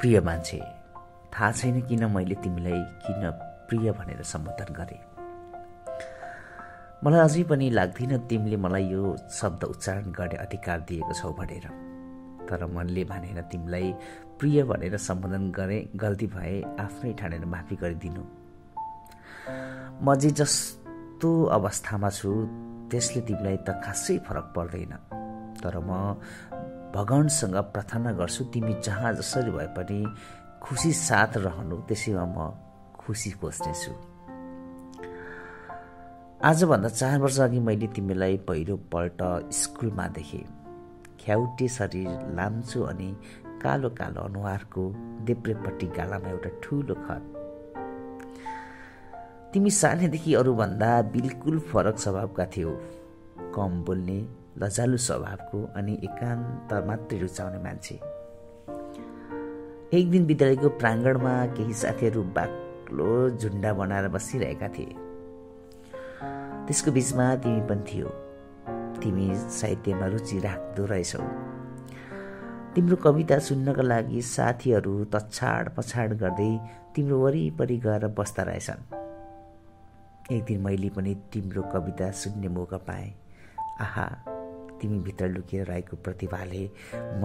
प्रिय मान्छे, थाहा छैन किन मैले तिमीलाई किन प्रिय भनेर सम्बोधन गरेँ। मलाई अझै पनि लाग्दैन तिमीले मलाई यो शब्द उच्चारण गर्ने अधिकार दिएको छौ भनेर, तर मनले भनेर तिमीलाई प्रिय भनेर सम्बोधन गरे गल्ती भए आफ्नै ठानेर माफी गरिदिनु। म जे जस्तो अवस्थामा छु त्यसले तिमीलाई त खासै फरक पर्दैन, तर म भगवानसँग प्रार्थना गर्छु तिमी जहाँ जसरी भए पनि खुसी साथ रहनु, त्यसैमा म खुसी खोज्नेछु। आजभन्दा 4 वर्ष अघि मैले तिमीलाई पहिलोपल्ट स्कुलमा देखेँ। ख्याउटे शरीर, लाम्चो अनि कालो कालो अनुहारको देब्रेपट्टि गालामा एउटा ठुलो खत। तिमी सानैदेखि अरूभन्दा बिल्कुल फरक स्वभावका थियौ, कम बोल्ने, लजालु स्वभावको अनि एकान्त मात्रै रुचाउने मान्छे। एक दिन विद्यालयको प्राङ्गणमा केही साथीहरू बाक्लो झुन्डा बनाएर बसिरहेका थिए। त्यसको बीचमा तिमी पनि थियौ। तिमी साहित्यमा रुचि राख्दो रहेछौ। तिम्रो कविता सुन्नका लागि साथीहरू तछाड पछाड गर्दै तिम्रो वरिपरि गएर बस्दा रहेछन्। एक दिन मैले पनि तिम्रो कविता सुन्ने मौका पाएँ। आहा, तिमी भित्र लुकेर रहेको प्रतिभाले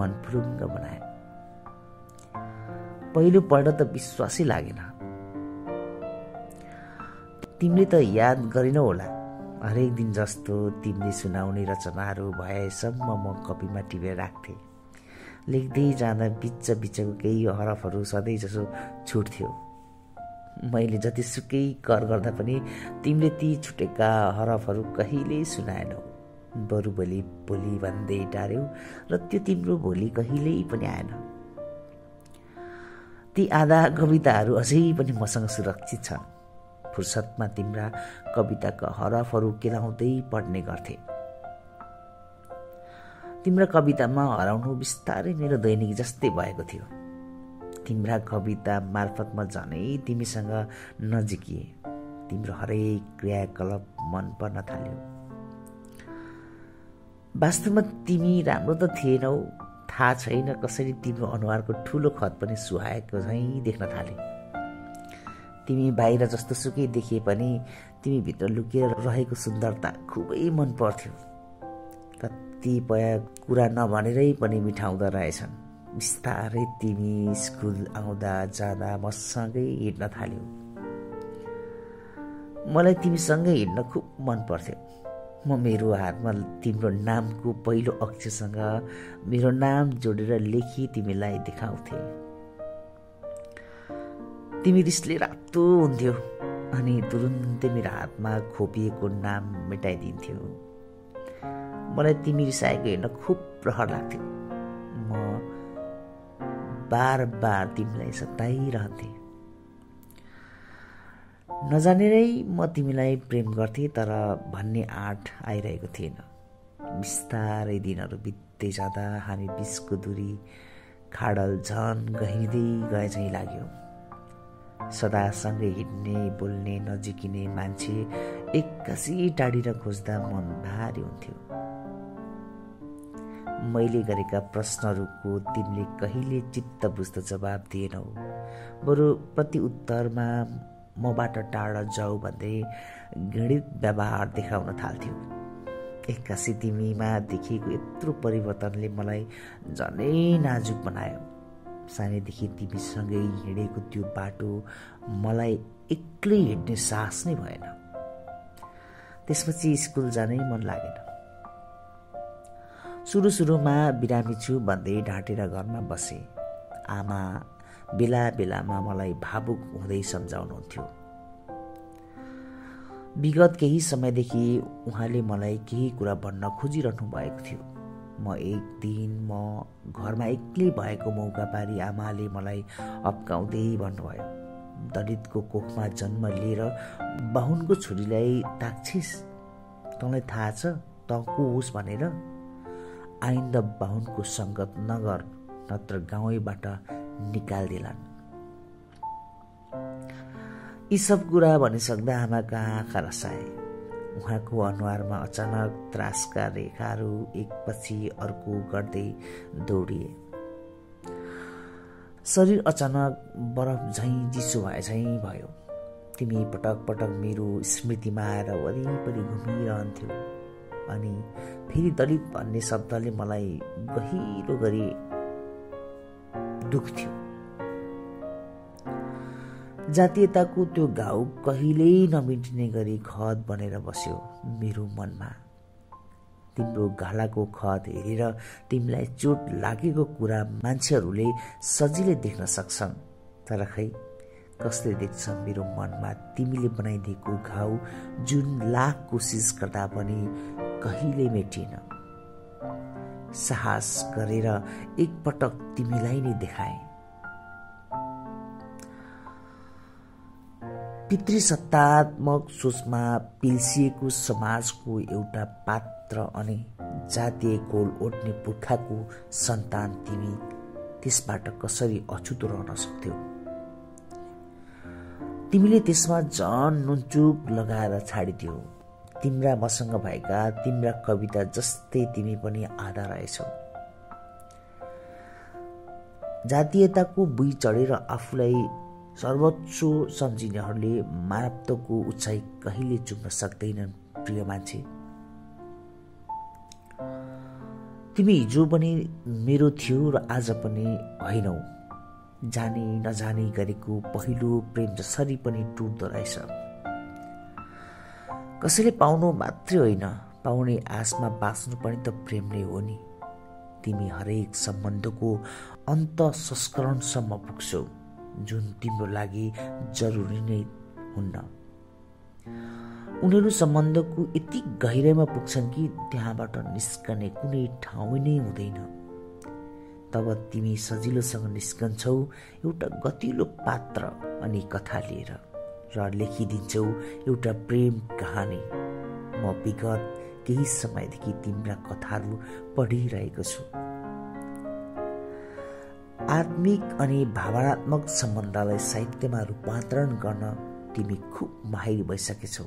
मन फुरुङ्ग बनायो। पहिलोपल्ट त विश्वासै लागेन। तिमीले त याद गरेनौ होला। हरेक दिन जस्तो तिमीले सुनाउने रचनाहरू भएसम्म म कपीमा टिपेर राख्थेँ। लेख्दै जाँदा बिचबिचको केही हरफहरू सधैँजसो छुट्थ्यो। मैले जतिसुकै कर गर्दा पनि तिमीले ती छुटेका हरफहरू कहिल्यै सुनाएनौ। बरु भोलि भोलि भन्दै टार्यौ र त्यो तिम्रो भोलि कहिल्यै पनि आएन। ती आधा कविताहरू अझै पनि मसँग सुरक्षित छन्। फुर्सदमा तिम्रा कविताका हरफहरू केलाउँदै पढ्ने गर्थे। तिम्रा कवितामा हराउनु बिस्तारै मेरो दैनिक जस्तै भएको थियो। तिम्रा कविता मार्फतमा झनै तिमीसँग नजिकिए। तिम्रो हरेक क्रियाकलाप मन पर्न थाल्यो। वास्तवमा तिमी राम्रो त थिएनौ। थाहा छैन कसरी तिम्रो अनुहारको ठुलो खत पनि सुहाएको झैँ देख्न थाले। तिमी बाहिर जस्तो सुकै देखिए पनि तिमी भित्र लुकेर रहेको सुन्दरता खुबै मन पर्थ्यो। कतिपय कुरा नभनेरै पनि मिठाउँदा रहेछन्। बिस्तारै तिमी स्कुल आउँदा जाँदा मसँगै हिँड्न थाल्यौ। मलाई तिमीसँगै हिँड्न खुब मन पर्थ्यो। म मेरो हातमा तिम्रो नामको पहिलो अक्षरसँग मेरो नाम जोडेर लेखी तिमीलाई देखाउँथे। तिमी रिसले रातो हुन्थ्यौ अनि तुरुन्तै मेरो हातमा खोपिएको नाम मेटाइदिन्थ्यौ। मलाई तिमी रिसाएको हेर्न खुब रहर लाग्थ्यो। म बार बार तिमीलाई सताइरहन्थेँ। नजानेरै म तिमीलाई प्रेम गर्थेँ, तर भन्ने आँट आइरहेको थिएन। बिस्तारै दिनहरू बित्दै जाँदा हामी बिचको दूरी खाडल झन् गहिँदै गए झैँ लाग्यो। सदासँगै हिँड्ने, बोल्ने, नजिकिने मान्छे एक्कासी टाढिन खोज्दा मन भारी हुन्थ्यो। मैले गरेका प्रश्नहरूको तिमीले कहिले चित्त बुझ्दो जवाब दिएनौ। बरु प्रतिउत्तरमा मबाट टाढा जाऊ भन्दै घृणित व्यवहार देखाउन थाल्थ्यौ। एक्कासी तिमीमा देखिएको यत्रो परिवर्तनले मलाई झनै नाजुक बनायो। सानैदेखि तिमीसँगै हिँडेको त्यो बाटो मलाई एक्लै हिँड्ने साहस नै भएन। त्यसपछि स्कुल जानै मन लागेन। सुरुमा बिरामी छु भन्दै ढाँटेर घरमा बसेँ। आमा बेला बेलामा मलाई भावुक हुँदै सम्झाउनुहुन्थ्यो। विगत केही समयदेखि उहाँले मलाई केही कुरा भन्न खोजिरहनु भएको थियो। एक दिन म घरमा एक्लै भएको मौका पारी आमाले मलाई अप्काउँदै भन्नुभयो, दलितको कोखमा जन्म लिएर बाहुनको छोरीलाई ताक्छिस, तँलाई थाहा छ तँ को होस् भनेर। आइन्दा बाहुनको सङ्गत नगर, नत्र गाउँबाट निकाल्दिलान्। यी सब कुरा भनिसक्दा आमाका आँखा रसाए। उहाँको अनुहारमा अचानक त्रासका रेखाहरू एकपछि अर्को गर्दै दौडिए। शरीर अचानक बरफ झैँ चिसो भए झैँ भयो। तिमी पटक पटक मेरो स्मृतिमा आएर वरिपरि घुमिरहन्थ्यौ अनि फेरि दलित भन्ने शब्दले मलाई गहिरो गरी दुख्थ्यो। जातीयताको त्यो घाउ कहिल्यै नमिट्ने गरी खत बनेर बस्यो मेरो मनमा। तिम्रो घालाको खत हेरेर तिमीलाई चोट लागेको कुरा मान्छेहरूले सजिलै देख्न सक्छन्, तर खै कसले देख्छ मेरो मनमा तिमीले बनाइदिएको घाउ, जुन लाख कोसिस गर्दा पनि कहिल्यै मेटिएन। साहस गरेर एकपटक तिमीलाई नै देखाए। पितृसत्तात्मक सोचमा पिल्सिएको समाजको एउटा पात्र अनि जातीय गोल ओढ्ने पुर्खाको सन्तान तिमी त्यसबाट कसरी अछुतो रहन सक्थ्यौ? तिमीले त्यसमा झन् नुनचुक लगाएर छाडिदियौ। तिम्रा मसँग भएका तिम्रा कविता जस्तै तिमी पनि आधा रहेछौ। जातीयताको बुई चढेर आफूलाई सर्वोच्च सम्झिनेहरूले मानवताको उचाइ कहिले चुम्न सक्दैनन्। प्रिय मान्छे, तिमी हिजो पनि मेरो थियो र आज पनि होइनौ। जाने नजाने गरेको पहिलो प्रेम जसरी पनि टुट्दो रहेछ। कसैले पाउनु मात्रै होइन, पाउने आशमा बाँच्नु पनि त प्रेम नै हो नि। तिमी हरेक सम्बन्धको अन्त संस्करणसम्म पुग्छौ जुन तिम्रो लागि जरुरी नै हुन्न। उनीहरू सम्बन्धको यति गहिराइमा पुग्छन् कि त्यहाँबाट निस्कने कुनै ठाउँ नै हुँदैन। तब तिमी सजिलोसँग निस्कन्छौ एउटा गतिलो पात्र अनि कथा लिएर र लेखिदिन्छौ एउटा प्रेम कहानी। म विगत केही समयदेखि तिम्रा कथाहरू पढिरहेको छु। आत्मिक अनि भावनात्मक सम्बन्धलाई साहित्यमा रूपान्तरण गर्न तिमी खुब माहिर भइसकेछौ।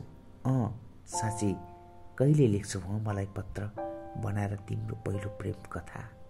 साँच्चै कहिले लेख्छौ मलाई पत्र बनाएर तिम्रो पहिलो प्रेम कथा?